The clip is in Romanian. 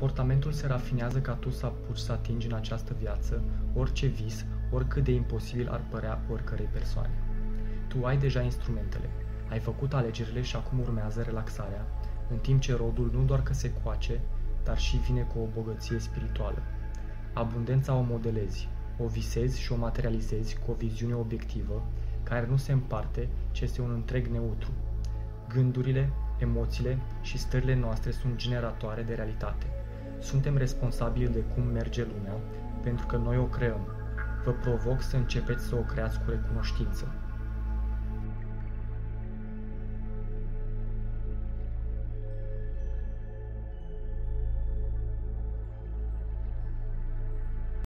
Comportamentul se rafinează ca tu să apuci să atingi în această viață orice vis, oricât de imposibil ar părea oricărei persoane. Tu ai deja instrumentele, ai făcut alegerile și acum urmează relaxarea, în timp ce rodul nu doar că se coace, dar și vine cu o bogăție spirituală. Abundența o modelezi, o visezi și o materializezi cu o viziune obiectivă, care nu se împarte, ci este un întreg neutru. Gândurile, emoțiile și stările noastre sunt generatoare de realitate. Suntem responsabili de cum merge lumea, pentru că noi o creăm. Vă provoc să începeți să o creați cu recunoștință.